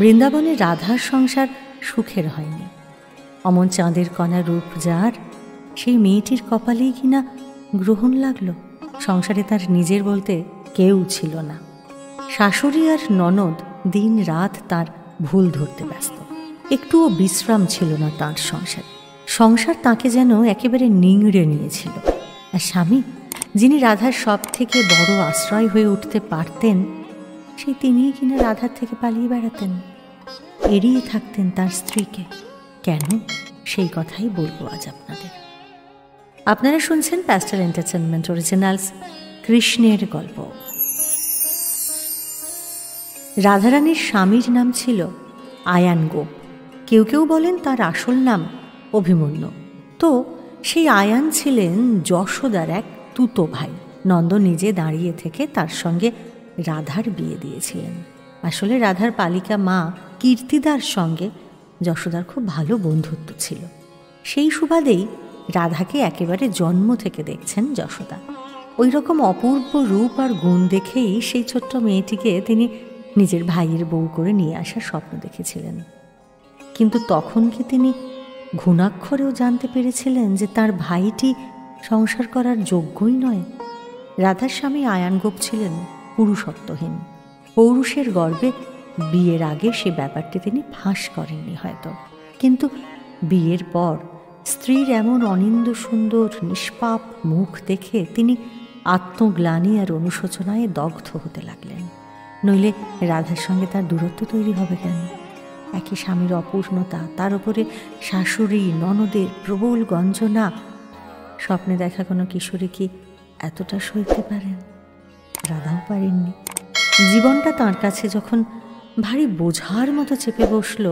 বৃন্দাবনে রাধার সংসার সুখের হয়নি। অমন চাঁদের কণা রূপ যার, সেই মেয়েটির কপালেই কিনা গ্রহণ লাগলো। সংসারে তার নিজের বলতে কেউ ছিল না। শাশুড়ি আর ননদ দিন রাত তার ভুল ধরতে ব্যস্ত। একটুও বিশ্রাম ছিল না তার সংসারে। সংসার তাকে যেন একেবারে নিংড়ে নিয়েছিল। আর স্বামী, যিনি রাধার সব থেকে বড় আশ্রয় হয়ে উঠতে পারতেন, সেই তিনিই কিনা রাধার থেকে পালিয়ে বেড়াতেন, এড়িয়ে থাকতেন তার স্ত্রীকে। কেন, সেই কথাই বলবো আজ আপনাদের। আপনারা শুনছেন প্যাস্টেল এন্টারটেনমেন্ট অরিজিনালস, কৃষ্ণের গল্প। রাধারানীর স্বামীর নাম ছিল আয়ান গোপ। কেউ কেউ বলেন তার আসল নাম অভিমন্যু। তো সেই আয়ান ছিলেন যশোদার এক তুতো ভাই। নন্দ নিজে দাঁড়িয়ে থেকে তার সঙ্গে রাধার বিয়ে দিয়েছিলেন। আসলে রাধার পালিকা মা কীর্তিদার সঙ্গে যশোদার খুব ভালো বন্ধুত্ব ছিল। সেই সুবাদেই রাধাকে একেবারে জন্ম থেকে দেখছেন যশোদা। ওই রকম অপূর্ব রূপ আর গুণ দেখেই সেই ছোট্ট মেয়েটিকে তিনি নিজের ভাইয়ের বউ করে নিয়ে আসার স্বপ্ন দেখেছিলেন। কিন্তু তখন কি তিনি ঘুণাক্ষরেও জানতে পেরেছিলেন যে তার ভাইটি সংসার করার যোগ্যই নয়? রাধার স্বামী আয়ান গোপ ছিলেন পুরুষত্বহীন। পৌরুষের গর্বে বিয়ের আগে সে ব্যাপারটি তিনি ফাঁস করেননি হয়তো, কিন্তু বিয়ের পর স্ত্রীর এমন অনিন্দ সুন্দর নিষ্পাপ মুখ দেখে তিনি আত্মগ্লানি আর অনুশোচনায় দগ্ধ হতে লাগলেন। নইলে রাধার সঙ্গে তার দূরত্ব তৈরি হবে কেন? একই স্বামীর অপূর্ণতা, তার উপরে শাশুড়ি ননদের প্রবল গঞ্জনা। স্বপ্নে দেখা কোনো কিশোরী কি এতটা সইতে পারেন? রাধাও পারেননি। জীবনটা তার কাছে যখন ভারী বোঝার মতো চেপে বসল,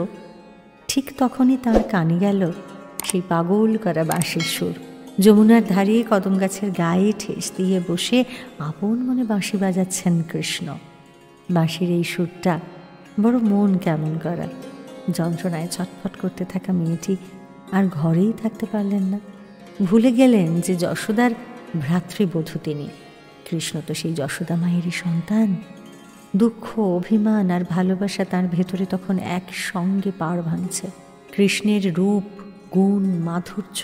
ঠিক তখনই তার কানে গেল সেই পাগল করা বাঁশির সুর। যমুনার ধারে কদম গাছের গায়ে ঠেস দিয়ে বসে আপন মনে বাঁশি বাজাচ্ছেন কৃষ্ণ। বাঁশির এই সুরটা বড় মন কেমন করা। যন্ত্রণায় ছটফট করতে থাকা মেয়েটি আর ঘরেই থাকতে পারলেন না। ভুলে গেলেন যে যশোদার ভ্রাতৃবধূ তিনি। কৃষ্ণ তো সেই যশোদা মায়েরই সন্তান। দুঃখ, অভিমান আর ভালোবাসা তার ভেতরে তখন একসঙ্গে পাড় ভাঙছে। কৃষ্ণের রূপ, গুণ, মাধুর্য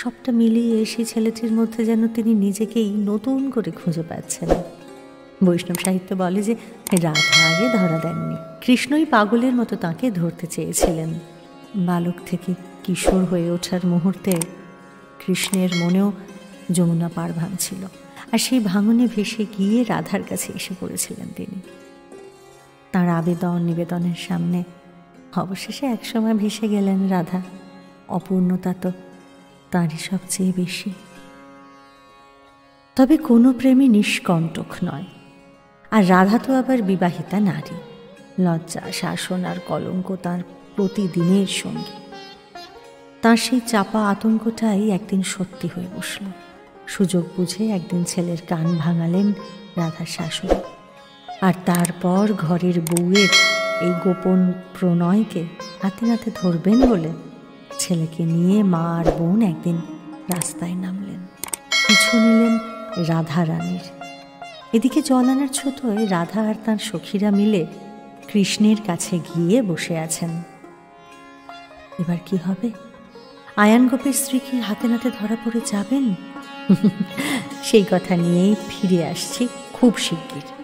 সবটা মিলিয়ে সেই ছেলেটির মধ্যে যেন তিনি নিজেকেই নতুন করে খুঁজে পাচ্ছেন। বৈষ্ণব সাহিত্য বলে যে রাধা আগে ধরা দেননি, কৃষ্ণই পাগলের মতো তাঁকে ধরতে চেয়েছিলেন। বালক থেকে কিশোর হয়ে ওঠার মুহূর্তে কৃষ্ণের মনেও যমুনা পাড় ভাঙছিল, আর সেই ভাঙনে ভেসে গিয়ে রাধার কাছে এসে পড়েছিলেন তিনি। তাঁর আবেদন নিবেদনের সামনে অবশেষে একসময় ভেসে গেলেন রাধা। অপূর্ণতা তো তাঁরই সবচেয়ে বেশি। তবে কোনো প্রেমী নিষ্কণ্টক নয়, আর রাধা তো আবার বিবাহিতা নারী। লজ্জা, শাসন আর কলঙ্ক তার প্রতিদিনের সঙ্গী। তাঁর সেই চাপা আতঙ্কটাই একদিন সত্যি হয়ে বসল। সুযোগ বুঝে একদিন ছেলের কান ভাঙালেন রাধার শাশুড়ি, আর তারপর ঘরের বউয়ের এই গোপন প্রণয়কে হাতে নাতে ধরবেন বলে ছেলেকে নিয়ে মা আর বোন একদিন রাস্তায় নামলেন। পিছু নিলেন রাধারানীর। এদিকে জল আনার ছোটোয় রাধা আর তাঁর সখীরা মিলে কৃষ্ণের কাছে গিয়ে বসে আছেন। এবার কি হবে? আয়ান গোপের স্ত্রী কি হাতে নাতে ধরা পড়ে যাবেন? সেই কথা নিয়েই ফিরে আসছি খুব শিগগির।